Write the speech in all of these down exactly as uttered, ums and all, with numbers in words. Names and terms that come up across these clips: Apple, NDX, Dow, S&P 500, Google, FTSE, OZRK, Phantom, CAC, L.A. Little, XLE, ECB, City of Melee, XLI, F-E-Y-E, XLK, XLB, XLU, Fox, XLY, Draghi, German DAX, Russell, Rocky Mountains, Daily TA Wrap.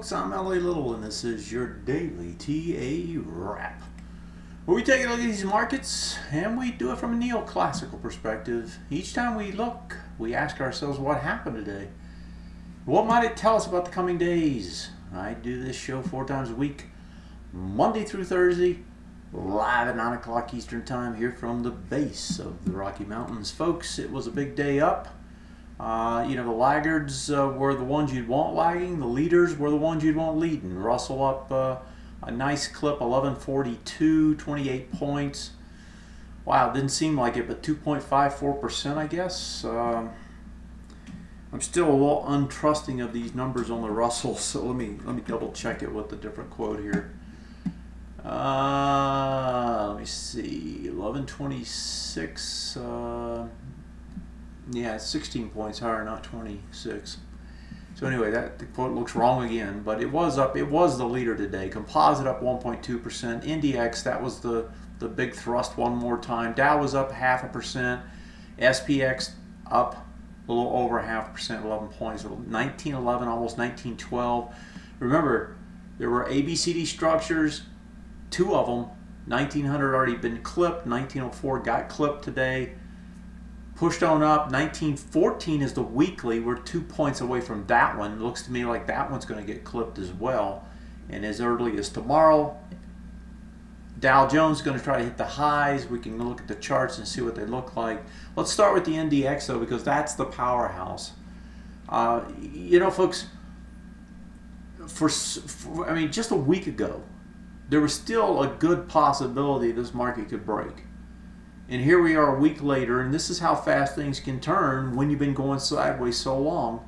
folks, I'm L A. Little, and this is your Daily T A Wrap, where we take a look at these markets, and we do it from a neoclassical perspective. Each time we look, we ask ourselves what happened today. What might it tell us about the coming days? I do this show four times a week, Monday through Thursday, live at nine o'clock Eastern Time, here from the base of the Rocky Mountains. Folks, it was a big day up. Uh, you know, the laggards uh, were the ones you'd want lagging. The leaders were the ones you'd want leading. Russell up uh, a nice clip, eleven forty-two, twenty-eight points. Wow, didn't seem like it, but two point five four percent, I guess. Um, I'm still a little untrusting of these numbers on the Russell, so let me let me double check it with a different quote here. Uh, let me see, eleven twenty-six. Uh, Yeah, it's sixteen points higher, not twenty-six. So anyway, that quote looks wrong again, but it was up. It was the leader today. Composite up one point two percent. N D X, that was the, the big thrust one more time. Dow was up half a percent. S P X up a little over half a percent, eleven points. nineteen eleven, almost nineteen twelve. Remember, there were A B C D structures, two of them. nineteen hundred already been clipped. nineteen oh four got clipped today. Pushed on up. nineteen fourteen is the weekly. We're two points away from that one. Looks to me like that one's going to get clipped as well. And as early as tomorrow, Dow Jones is going to try to hit the highs. We can look at the charts and see what they look like. Let's start with the N D X, though, because that's the powerhouse. Uh, you know, folks, for, for I mean, just a week ago, there was still a good possibility this market could break. And here we are a week later, and this is how fast things can turn when you've been going sideways so long.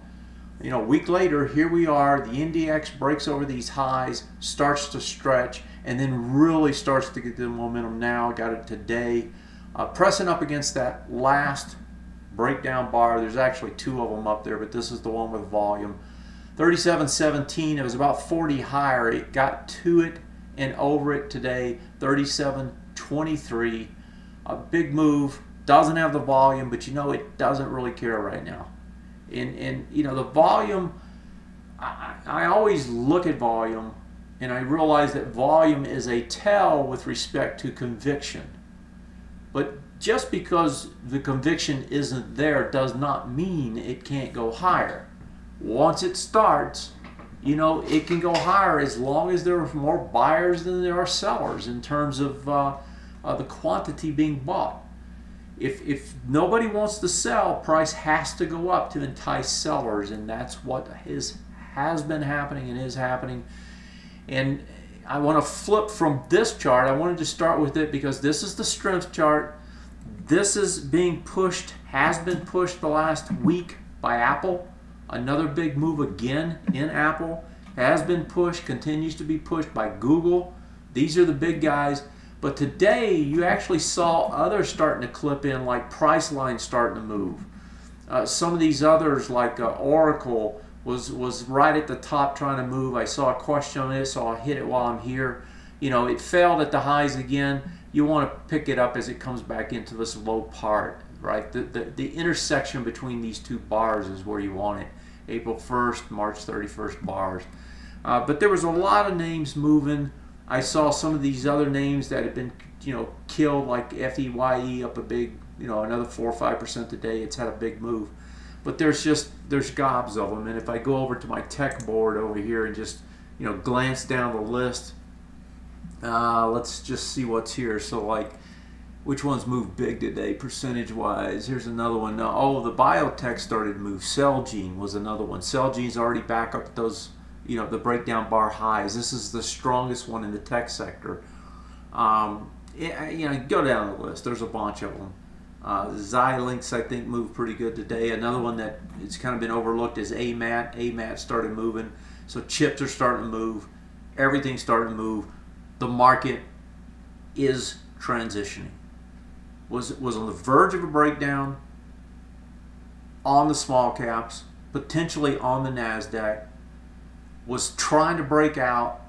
You know, a week later, here we are, the N D X breaks over these highs, starts to stretch, and then really starts to get the momentum now. Got it today. Uh, pressing up against that last breakdown bar. There's actually two of them up there, but this is the one with volume. thirty-seven seventeen, it was about forty higher. It got to it and over it today, thirty-seven twenty-three. A big move, doesn't have the volume, but you know it doesn't really care right now. And, and you know, the volume, I, I always look at volume, and I realize that volume is a tell with respect to conviction. But just because the conviction isn't there does not mean it can't go higher. Once it starts, you know, it can go higher as long as there are more buyers than there are sellers in terms of... Uh, Uh, the quantity being bought. If, if nobody wants to sell, price has to go up to entice sellers, and that's what is, has been happening and is happening. And I want to flip from this chart. I wanted to start with it because this is the strength chart. This is being pushed, has been pushed the last week by Apple. Another big move again in Apple. Has been pushed, continues to be pushed by Google. These are the big guys. But today, you actually saw others starting to clip in, like Priceline starting to move. Uh, some of these others, like uh, Oracle, was, was right at the top trying to move. I saw a question on it, so I'll hit it while I'm here. You know, it failed at the highs again. You want to pick it up as it comes back into this low part, right? The, the, the intersection between these two bars is where you want it. April first, March thirty-first bars. Uh, but there was a lot of names moving. I saw some of these other names that had been, you know, killed, like F E Y E up a big, you know, another four or five percent today. It's had a big move, but there's just there's gobs of them. And if I go over to my tech board over here and just, you know, glance down the list, uh, let's just see what's here. So like, which ones moved big today, percentage wise? Here's another one. Now, oh, the biotech started to move. Cellgene was another one. Cellgene's already back up at those, you know, the breakdown bar highs. This is the strongest one in the tech sector. Um, it, you know, go down the list. There's a bunch of them. Uh, Xilinx, I think, moved pretty good today. Another one that it's kind of been overlooked is A M A T. A M A T started moving. So chips are starting to move. Everything's starting to move. The market is transitioning. Was, was on the verge of a breakdown on the small caps, potentially on the NASDAQ. Was trying to break out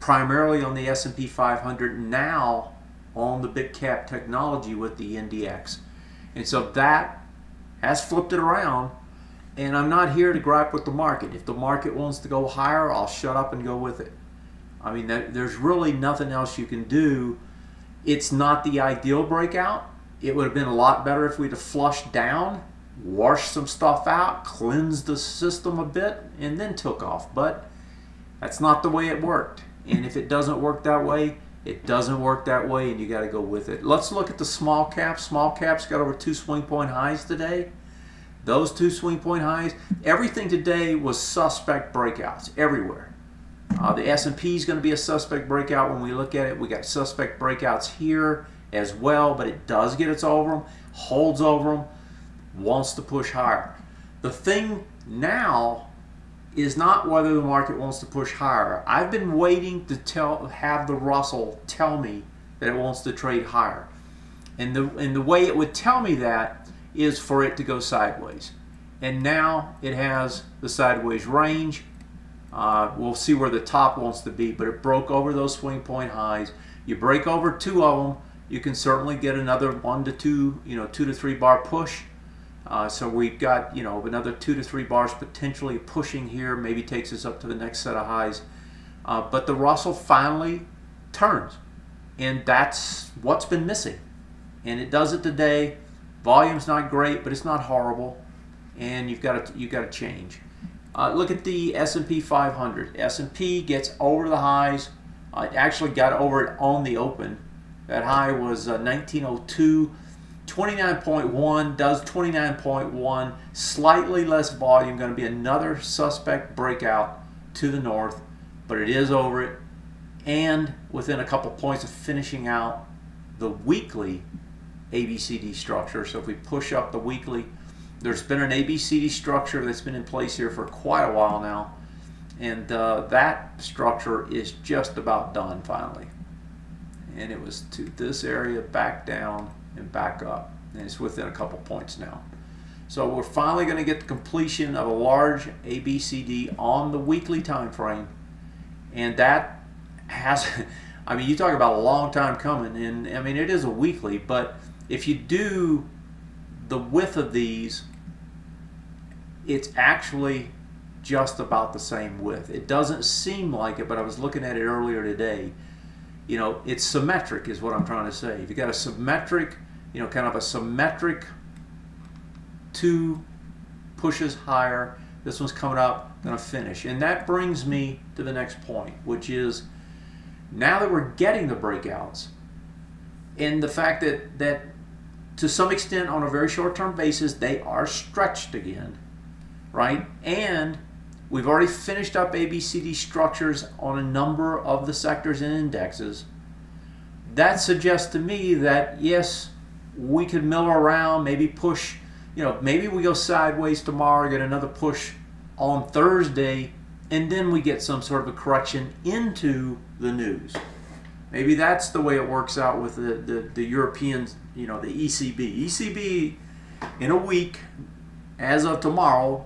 primarily on the S and P five hundred, now on the big cap technology with the N D X. And so that has flipped it around. and I'm not here to gripe with the market. If the market wants to go higher, I'll shut up and go with it. I mean, there's really nothing else you can do. It's not the ideal breakout. It would have been a lot better if we'd have flushed down, washed some stuff out, cleansed the system a bit, and then took off. But that's not the way it worked. And if it doesn't work that way, it doesn't work that way, and you got to go with it. Let's look at the small caps. Small caps got over two swing point highs today. Those two swing point highs, everything today was suspect breakouts everywhere. Uh, the S and P is going to be a suspect breakout when we look at it. We got suspect breakouts here as well, but it does get its over them, holds over them, wants to push higher. The thing now is not whether the market wants to push higher. I've been waiting to tell, have the Russell tell me that it wants to trade higher. And the, and the way it would tell me that is for it to go sideways. And now it has the sideways range. Uh, we'll see where the top wants to be, but it broke over those swing point highs. You break over two of them, you can certainly get another one to two, you know, two to three bar push. Uh, so we've got, you know, another two to three bars potentially pushing here, maybe takes us up to the next set of highs. Uh, but the Russell finally turns, and that's what's been missing. And it does it today. Volume's not great, but it's not horrible, and you've got to, you've got to change. Uh, look at the S and P five hundred. S and P gets over the highs. Uh, it actually got over it on the open. That high was uh, nineteen oh two. twenty-nine point one does twenty-nine point one, slightly less volume, going to be another suspect breakout to the north, but it is over it and within a couple points of finishing out the weekly A B C D structure. So if we push up the weekly, there's been an A B C D structure that's been in place here for quite a while now, and uh, that structure is just about done finally. And it was to this area, back down and back up, and it's within a couple points now. So we're finally going to get the completion of a large A B C D on the weekly time frame, and that has, I mean, you talk about a long time coming, and I mean, it is a weekly, but if you do the width of these, it's actually just about the same width. It doesn't seem like it, but I was looking at it earlier today. You know, it's symmetric is what I'm trying to say. If you got a symmetric, you know, kind of a symmetric two pushes higher, this one's coming up, gonna finish. And that brings me to the next point, which is now that we're getting the breakouts, and the fact that that to some extent on a very short-term basis they are stretched again, right? And we've already finished up A B C D structures on a number of the sectors and indexes. That suggests to me that, yes, we could mill around, maybe push, you know, maybe we go sideways tomorrow, get another push on Thursday, and then we get some sort of a correction into the news. Maybe that's the way it works out with the, the, the Europeans, you know, the E C B. E C B, in a week, as of tomorrow,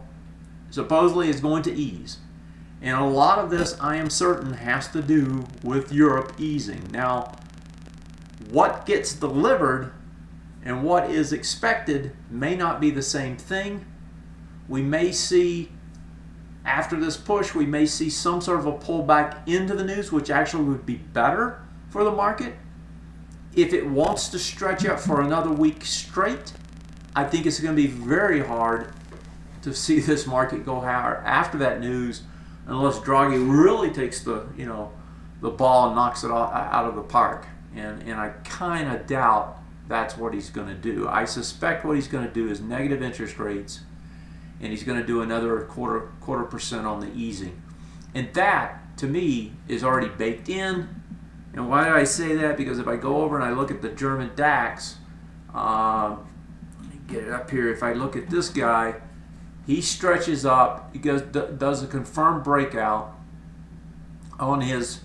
supposedly is going to ease, and a lot of this I am certain has to do with Europe easing. Now what gets delivered and what is expected may not be the same thing. We may see after this push, we may see some sort of a pullback into the news, which actually would be better for the market. If it wants to stretch up for another week straight, I think it's going to be very hard to see this market go higher after that news, unless Draghi really takes the, you know, the ball and knocks it out of the park, and and I kind of doubt that's what he's going to do. I suspect what he's going to do is negative interest rates, and he's going to do another quarter quarter percent on the easing, and that to me is already baked in. And why do I say that? Because if I go over and I look at the German DAX, uh, get it up here. If I look at this guy. He stretches up, he goes, does a confirmed breakout on his,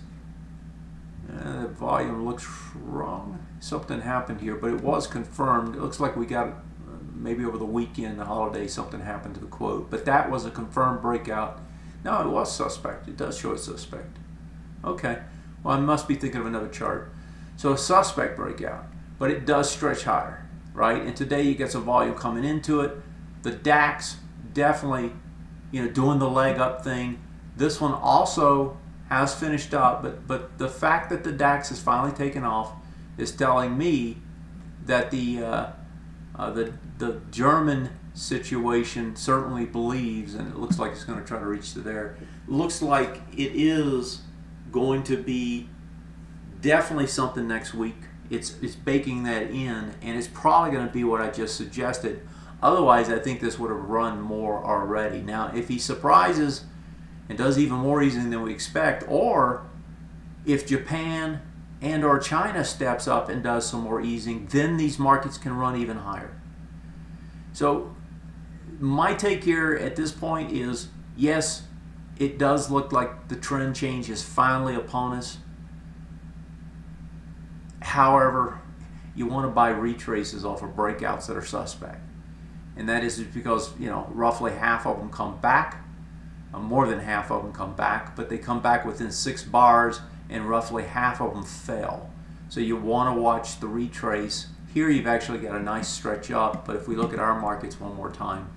uh, the volume looks wrong, something happened here, but it was confirmed. It looks like we got, uh, maybe over the weekend, the holiday, something happened to the quote, but that was a confirmed breakout. No, it was suspect, it does show a suspect. Okay, well I must be thinking of another chart. So a suspect breakout, but it does stretch higher, right? And today you get some volume coming into it. The DAX definitely, you know, doing the leg up thing. This one also has finished up, but but the fact that the DAX has finally taken off is telling me that the uh, uh, the the German situation certainly believes, and it looks like it's going to try to reach to there. Looks like it is going to be definitely something next week. It's it's baking that in, and it's probably going to be what I just suggested. Otherwise, I think this would have run more already. Now, if he surprises and does even more easing than we expect, or if Japan and or China steps up and does some more easing, then these markets can run even higher. So my take here at this point is, yes, it does look like the trend change is finally upon us. However, you want to buy retraces off of breakouts that are suspect. And that is because, you know, roughly half of them come back. More than half of them come back, but they come back within six bars, and roughly half of them fail. So you want to watch the retrace. Here you've actually got a nice stretch up, but if we look at our markets one more time,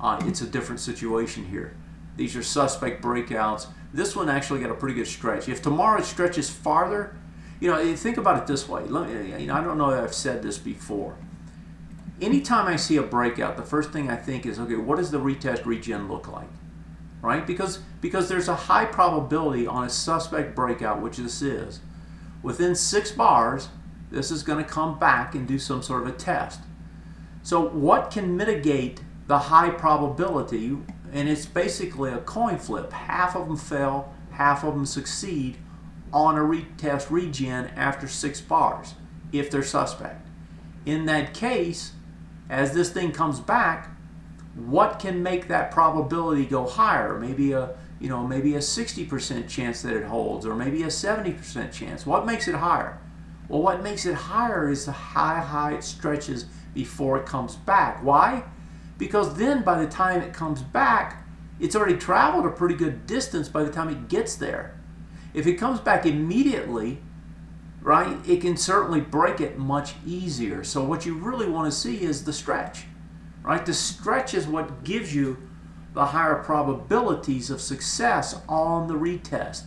uh, it's a different situation here. These are suspect breakouts. This one actually got a pretty good stretch. If tomorrow it stretches farther, you know, think about it this way. Let me, you know, I don't know if I've said this before. Anytime I see a breakout, the first thing I think is, okay, what does the retest regen look like? Right? Because, because there's a high probability on a suspect breakout, which this is. Within six bars, this is going to come back and do some sort of a test. So what can mitigate the high probability? And it's basically a coin flip. Half of them fail, half of them succeed on a retest regen after six bars, if they're suspect. In that case, as this thing comes back, what can make that probability go higher? Maybe a, you know, maybe a sixty percent chance that it holds, or maybe a seventy percent chance. What makes it higher? Well, what makes it higher is the high, high it stretches before it comes back. Why? Because then by the time it comes back, it's already traveled a pretty good distance by the time it gets there. If it comes back immediately, right, it can certainly break it much easier. So what you really want to see is the stretch. Right? The stretch is what gives you the higher probabilities of success on the retest.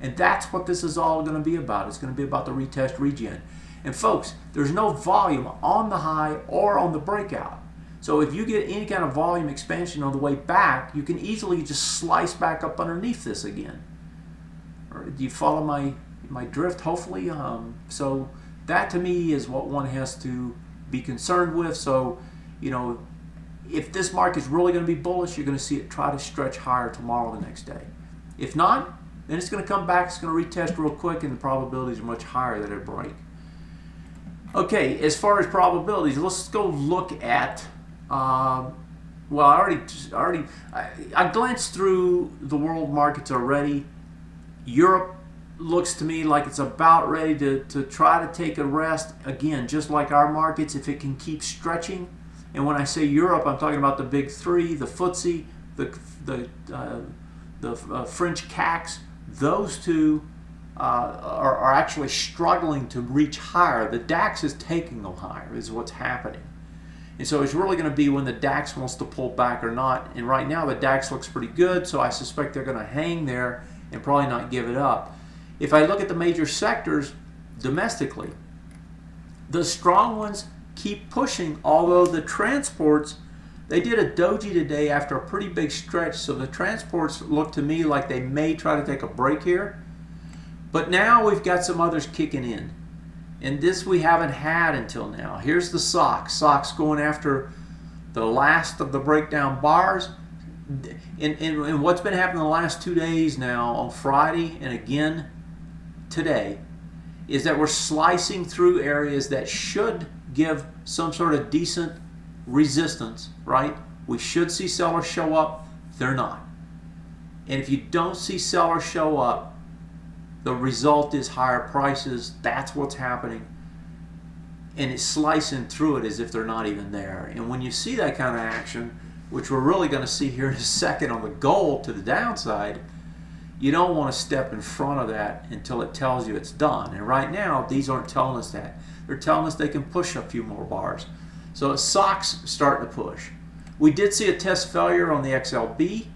And that's what this is all going to be about. It's going to be about the retest regen. And folks, there's no volume on the high or on the breakout. So if you get any kind of volume expansion on the way back, you can easily just slice back up underneath this again. Or do you follow my, my drift, hopefully? Um, so that to me is what one has to be concerned with. So, you know, if this market's really going to be bullish, you're going to see it try to stretch higher tomorrow or the next day. If not, then it's going to come back, it's going to retest real quick, and the probabilities are much higher that it break. Okay, as far as probabilities, let's go look at, uh, well, I already, already I, I glanced through the world markets already. Europe looks to me like it's about ready to, to try to take a rest. Again, just like our markets, if it can keep stretching. And when I say Europe, I'm talking about the big three, the F T S E, the, the, uh, the uh, French C A Cs. Those two uh, are, are actually struggling to reach higher. The DAX is taking them higher, is what's happening. And so it's really going to be when the DAX wants to pull back or not. And right now the DAX looks pretty good, so I suspect they're going to hang there and probably not give it up. If I look at the major sectors domestically, the strong ones keep pushing, although the transports, they did a doji today after a pretty big stretch, so the transports look to me like they may try to take a break here. But now we've got some others kicking in, and this we haven't had until now. Here's the S O X. S O X going after the last of the breakdown bars, and, and, and what's been happening the last two days now, on Friday and again today, is that we're slicing through areas that should give some sort of decent resistance, right? We should see sellers show up. They're not. And if you don't see sellers show up, the result is higher prices. That's what's happening. And it's slicing through it as if they're not even there. And when you see that kind of action, which we're really going to see here in a second on the gold to the downside, you don't want to step in front of that until it tells you it's done. And right now, these aren't telling us that. They're telling us they can push a few more bars. So S O X starting to push. We did see a test failure on the X L B.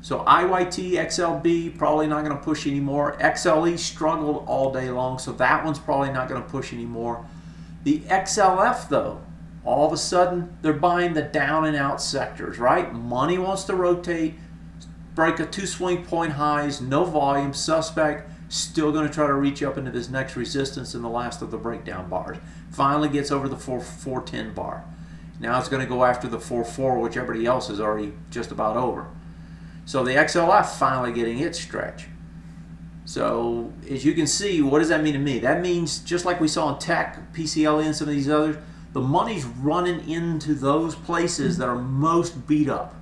So I Y T, X L B, probably not going to push anymore. X L E struggled all day long, so that one's probably not going to push anymore. The X L F, though, all of a sudden, they're buying the down and out sectors, right? Money wants to rotate, break a two swing point highs, no volume, suspect, still going to try to reach up into this next resistance in the last of the breakdown bars. Finally gets over the four ten bar. Now it's going to go after the four four, which everybody else is already just about over. So the X L F finally getting its stretch. So as you can see, what does that mean to me? That means, just like we saw in tech, P C L E, and some of these others, the money's running into those places that are most beat up.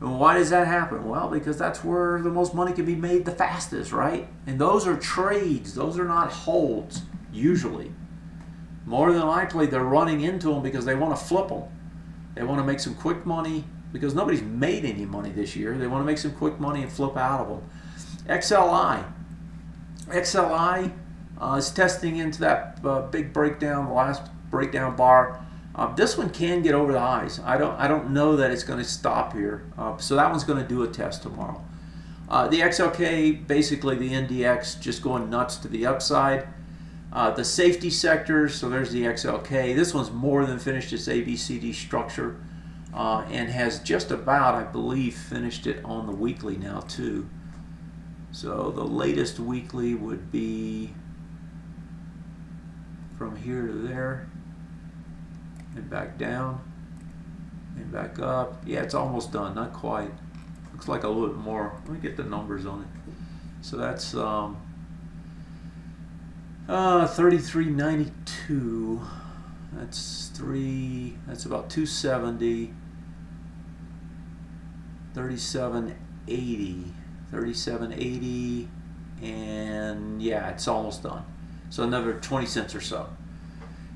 And why does that happen? Well, because that's where the most money can be made the fastest, right? And those are trades. Those are not holds, usually. More than likely, they're running into them because they want to flip them. They want to make some quick money, because nobody's made any money this year. They want to make some quick money and flip out of them. X L I. X L I uh, is testing into that uh, big breakdown, the last breakdown bar. Uh, this one can get over the highs. I don't, I don't know that it's going to stop here. Uh, so that one's going to do a test tomorrow. Uh, the X L K, basically the N D X, just going nuts to the upside. Uh, the safety sectors, so there's the X L K. This one's more than finished its A B C D structure. Uh, and has just about, I believe, finished it on the weekly now too. So the latest weekly would be from here to there and back down and back up. Yeah, it's almost done, not quite. Looks like a little bit more. Let me get the numbers on it. So that's um, uh, thirty-three ninety-two. That's three, that's about two seventy, thirty-seven eighty, thirty-seven eighty, and yeah, it's almost done. So another twenty cents or so.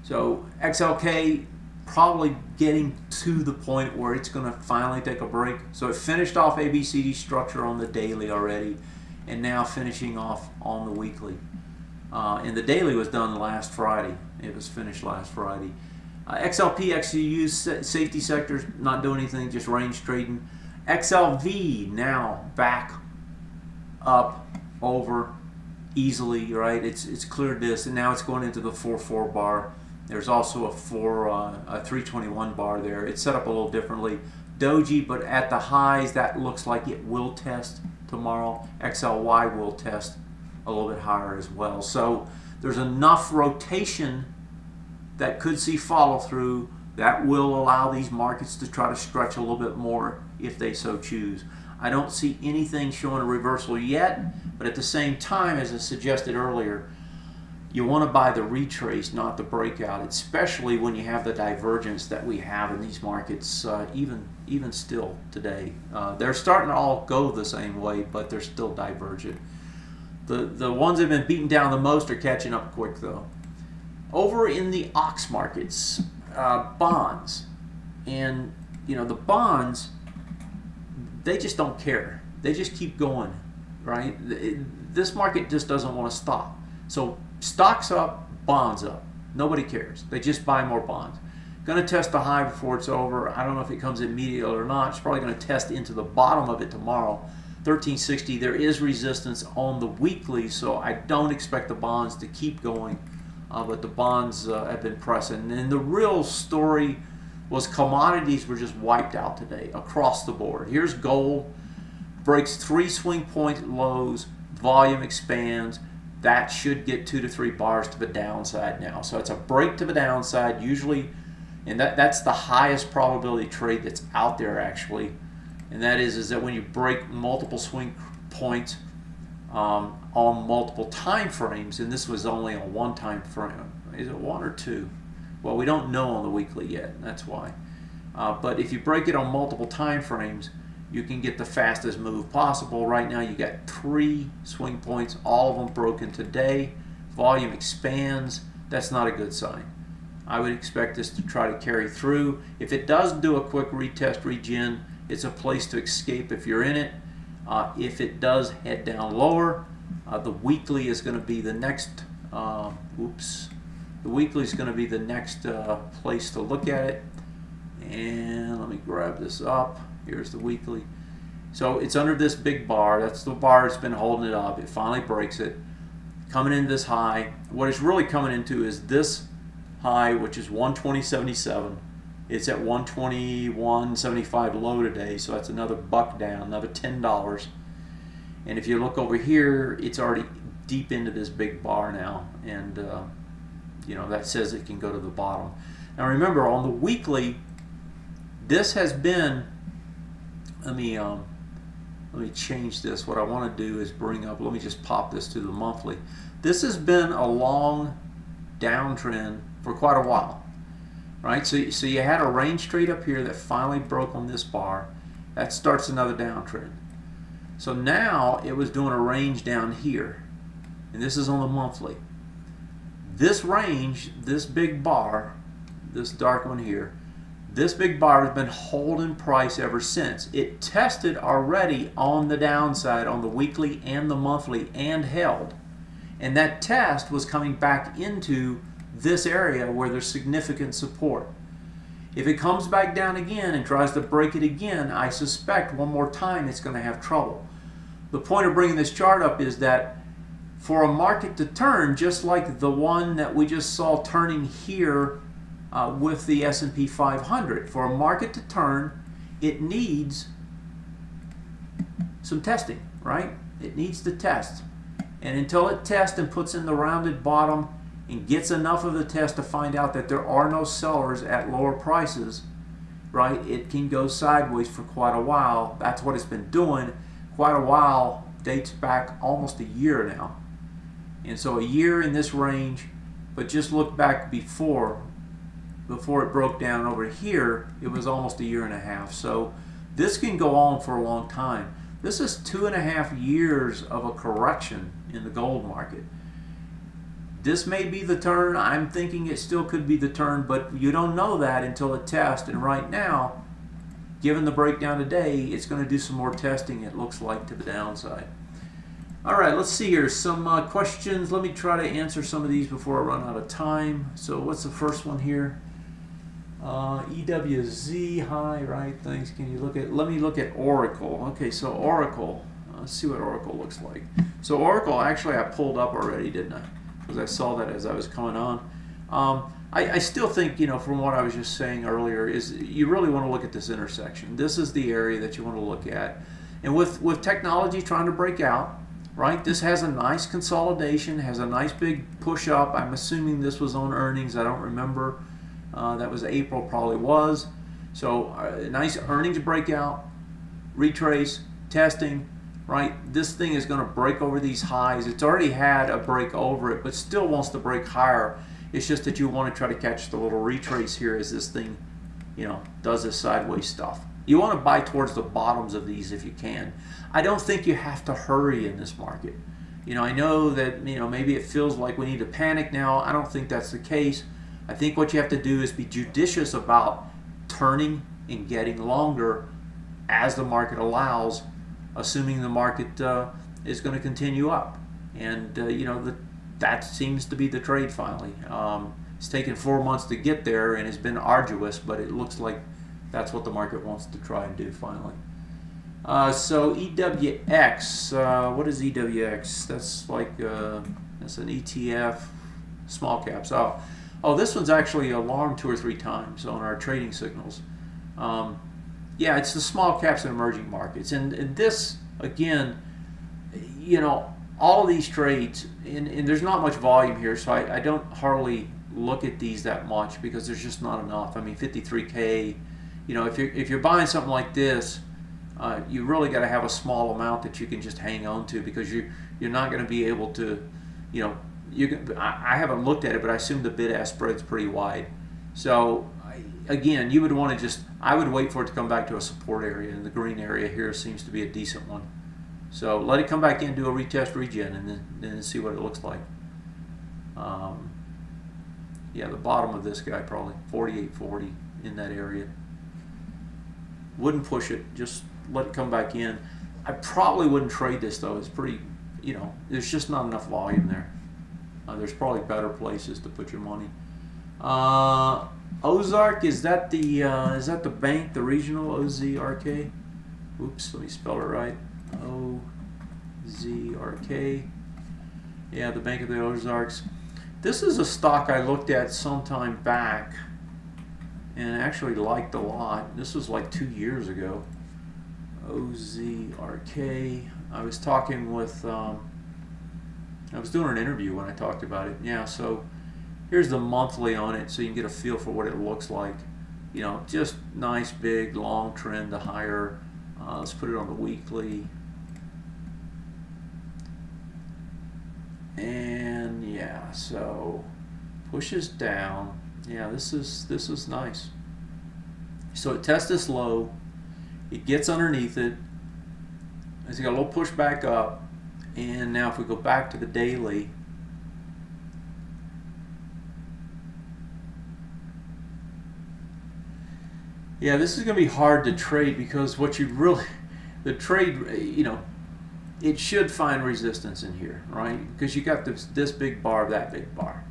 So X L K probably getting to the point where it's going to finally take a break. So it finished off A B C D structure on the daily already, and now finishing off on the weekly. Uh, and the daily was done last Friday. It was finished last Friday. Uh, X L P, X C U, safety sectors, not doing anything, just range trading. X L V now back up over easily, right? It's it's cleared this, and now it's going into the four four bar. There's also a four uh, a three twenty-one bar there. It's set up a little differently. Doji, but at the highs, that looks like it will test tomorrow. X L Y will test a little bit higher as well. So there's enough rotation that could see follow through that will allow these markets to try to stretch a little bit more if they so choose. I don't see anything showing a reversal yet, but at the same time, as I suggested earlier, you want to buy the retrace, not the breakout, especially when you have the divergence that we have in these markets, uh, even, even still today. Uh, they're starting to all go the same way, but they're still divergent. The, the ones that have been beaten down the most are catching up quick, though. Over in the ox markets, uh, bonds. And, you know, the bonds, they just don't care. They just keep going, right? It, this market just doesn't want to stop. So stocks up, bonds up. Nobody cares. They just buy more bonds. Going to test the high before it's over. I don't know if it comes immediately or not. It's probably going to test into the bottom of it tomorrow. thirteen sixty, there is resistance on the weekly, so I don't expect the bonds to keep going, uh, but the bonds uh, have been pressing. And the real story was commodities were just wiped out today across the board. Here's gold, breaks three swing point lows, volume expands. That should get two to three bars to the downside now. So it's a break to the downside usually, and that, that's the highest probability trade that's out there actually. And that is, is that when you break multiple swing points um, on multiple time frames, and this was only on one time frame. Is it one or two? Well, we don't know on the weekly yet, that's why. Uh, but if you break it on multiple time frames, you can get the fastest move possible. Right now you got three swing points, all of them broken today. Volume expands. That's not a good sign. I would expect this to try to carry through. If it does do a quick retest, regen, it's a place to escape if you're in it. Uh, if it does head down lower, uh, the weekly is going to be the next. Uh, oops, the weekly is going to be the next uh, place to look at it. and let me grab this up. Here's the weekly. So it's under this big bar. That's the bar that's been holding it up. It finally breaks it. Coming into this high, what it's really coming into is this high, which is one twenty seventy-seven. It's at one twenty-one seventy-five low today, so that's another buck down, another ten dollars. And if you look over here, it's already deep into this big bar now, and uh, you know, that says it can go to the bottom. Now remember, on the weekly, this has been, let me um, let me change this. What I want to do is bring up, let me just pop this to the monthly. This has been a long downtrend for quite a while, right? So, so you had a range trade up here that finally broke on this bar. That starts another downtrend. So now it was doing a range down here, and this is on the monthly. This range, this big bar, this dark one here, this big bar has been holding price ever since. It tested already on the downside on the weekly and the monthly and held. And that test was coming back into this area where there's significant support. If it comes back down again and tries to break it again, I suspect one more time it's going to have trouble. The point of bringing this chart up is that for a market to turn, just like the one that we just saw turning here uh, with the S and P five hundred, for a market to turn, it needs some testing, right? It needs to test. And until it tests and puts in the rounded bottom and gets enough of the test to find out that there are no sellers at lower prices, right, it can go sideways for quite a while. That's what it's been doing quite a while, dates back almost a year now. And so a year in this range, but just look back before, before it broke down over here, it was almost a year and a half. So this can go on for a long time. This is two and a half years of a correction in the gold market. This may be the turn. I'm thinking it still could be the turn, but you don't know that until it tests. And right now, given the breakdown today, it's going to do some more testing, it looks like, to the downside. All right, let's see here. Some uh, questions. Let me try to answer some of these before I run out of time. So what's the first one here? Uh, E W Z, high, right? Thanks. Can you look at, let me look at Oracle. Okay, so Oracle. Let's see what Oracle looks like. So Oracle, actually, I pulled up already, didn't I? Because I saw that as I was coming on. Um, I, I still think, you know, from what I was just saying earlier, is you really want to look at this intersection. This is the area that you want to look at. And with, with technology trying to break out, right, this has a nice consolidation, has a nice big push up. I'm assuming this was on earnings. I don't remember. Uh, that was April, probably was. So a nice earnings breakout, retrace, testing. Right, this thing is going to break over these highs. It's already had a break over it, but still wants to break higher. It's just that you want to try to catch the little retrace here as this thing, you know, does this sideways stuff. You want to buy towards the bottoms of these if you can. I don't think you have to hurry in this market. You know, I know that, you know, maybe it feels like we need to panic now. I don't think that's the case. I think what you have to do is be judicious about turning and getting longer as the market allows, assuming the market uh, is going to continue up. And uh, you know, the, that seems to be the trade finally. Um, it's taken four months to get there and it's been arduous, but it looks like that's what the market wants to try and do finally. Uh, so E W X, uh, what is E W X? That's like, uh, that's an E T F, small caps. Oh, oh, this one's actually alarmed two or three times on our trading signals. Um, Yeah, it's the small caps and emerging markets. And, and this, again, you know, all of these trades, and, and there's not much volume here, so I, I don't hardly look at these that much because there's just not enough. I mean, fifty-three K, you know, if you're, if you're buying something like this, uh, you really got to have a small amount that you can just hang on to because you, you're not going to be able to, you know, you can, I, I haven't looked at it, but I assume the bid-ask spread's pretty wide. So, again, you would want to just, I would wait for it to come back to a support area, and the green area here seems to be a decent one. So let it come back in, do a retest, regen, and then, then see what it looks like. Um, yeah, the bottom of this guy probably, forty-eight forty in that area. Wouldn't push it, just let it come back in. I probably wouldn't trade this though, it's pretty, you know, there's just not enough volume there. Uh, there's probably better places to put your money. Uh, Ozark, is that the uh, is that the bank, the regional O Z R K? Oops, let me spell it right. O Z R K. Yeah, the Bank of the Ozarks. This is a stock I looked at some time back and actually liked a lot. This was like two years ago. O Z R K. I was talking with, um, I was doing an interview when I talked about it. Yeah, so here's the monthly on it so you can get a feel for what it looks like. You know, just nice, big, long trend to higher. Uh, let's put it on the weekly. And yeah, so pushes down. Yeah, this is this is nice. So it tests this low, it gets underneath it, it's got a little push back up, and now if we go back to the daily, yeah, this is going to be hard to trade because what you really, the trade, you know, it should find resistance in here, right? Because you got this, this big bar, that big bar.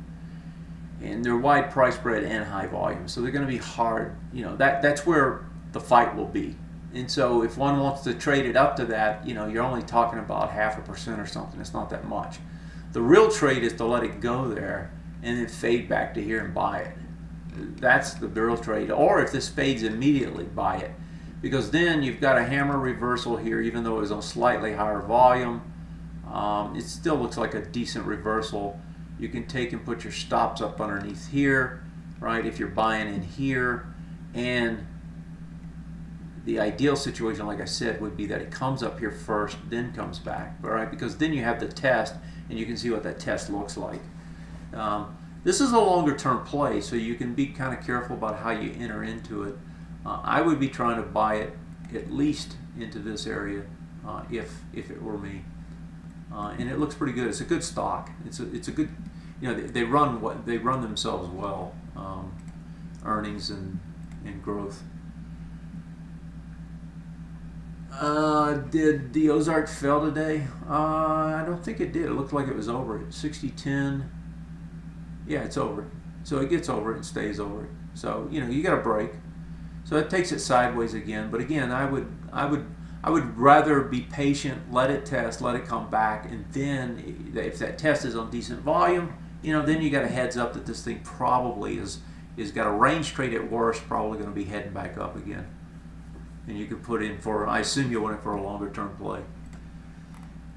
And they're wide price spread and high volume. So they're going to be hard. You know, that, that's where the fight will be. And so if one wants to trade it up to that, you know, you're only talking about half a percent or something. It's not that much. The real trade is to let it go there and then fade back to here and buy it. That's the real trade. Or if this fades immediately, buy it. Because then you've got a hammer reversal here, even though it was on slightly higher volume. Um, it still looks like a decent reversal. You can take and put your stops up underneath here, right, if you're buying in here. And the ideal situation, like I said, would be that it comes up here first, then comes back, all right? Because then you have the test, and you can see what that test looks like. Um, this is a longer-term play, so you can be kind of careful about how you enter into it. Uh, I would be trying to buy it at least into this area uh, if if it were me, uh, and it looks pretty good. It's a good stock. It's a it's a good, you know, they, they run what they run themselves well, um, earnings and and growth. Uh, did the Ozark fell today? Uh, I don't think it did. It looked like it was over it. sixty ten. Yeah, it's over. So it gets over it and stays over it. So you know you got a break. So it takes it sideways again, but again, I would, I would, I would rather be patient, let it test, let it come back, and then if that test is on decent volume, you know, then you got a heads up that this thing probably is, is got a range trade at worst, probably going to be heading back up again, and you could put in for, I assume you want it for a longer term play.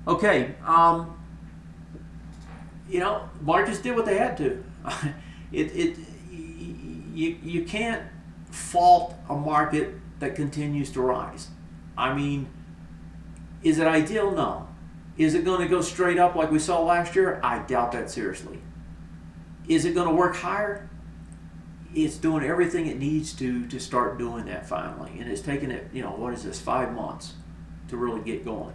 Okay, um, you know, markets did what they had to. it, it, you, you can't fault a market that continues to rise. I mean, is it ideal? No. Is it going to go straight up like we saw last year? I doubt that seriously. Is it going to work higher? It's doing everything it needs to to start doing that finally, and it's taken it, you know, what is this, five months to really get going.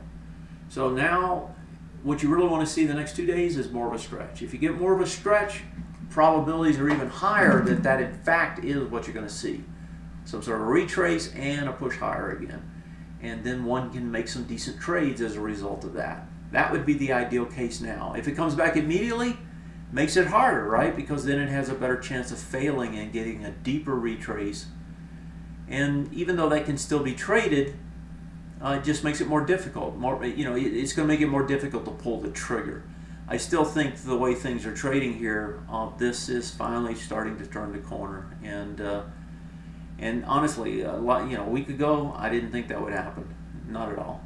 So now what you really want to see the next two days is more of a stretch. If you get more of a stretch, probabilities are even higher that that in fact is what you're going to see. Some sort of retrace and a push higher again. And then one can make some decent trades as a result of that. That would be the ideal case now. If it comes back immediately, makes it harder, right? Because then it has a better chance of failing and getting a deeper retrace. And even though that can still be traded, uh, it just makes it more difficult. More, you know, it's going to make it more difficult to pull the trigger. I still think the way things are trading here, uh, this is finally starting to turn the corner. And uh, and honestly, a lot, you know, a week ago, I didn't think that would happen, not at all.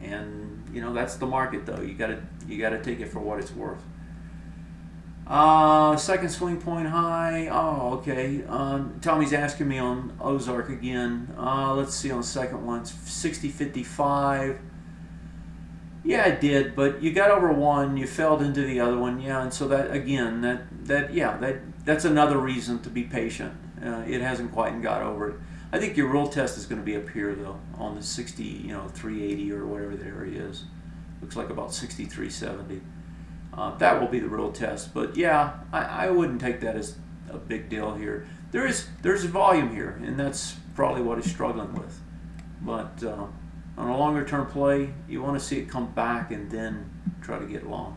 And you know, that's the market, though. You gotta you gotta take it for what it's worth. Uh, second swing point high. Oh, okay. Um, Tommy's asking me on Ozark again. Uh, let's see on the second one. It's sixty fifty-five. Yeah, it did, but you got over one, you fell into the other one, yeah, and so that, again, that, that yeah, that that's another reason to be patient. Uh, it hasn't quite got over it. I think your real test is going to be up here, though, on the sixty, you know, three eighty or whatever the area is. Looks like about sixty-three seventy. Uh, that will be the real test, but yeah, I, I wouldn't take that as a big deal here. There is, there's volume here, and that's probably what it's struggling with, but... Uh, on a longer-term play, you want to see it come back and then try to get long.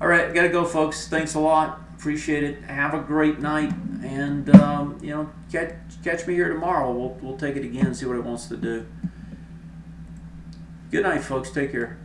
All right, got to go, folks. Thanks a lot. Appreciate it. Have a great night, and um, you know, catch catch me here tomorrow. We'll we'll take it again and see what it wants to do. Good night, folks. Take care.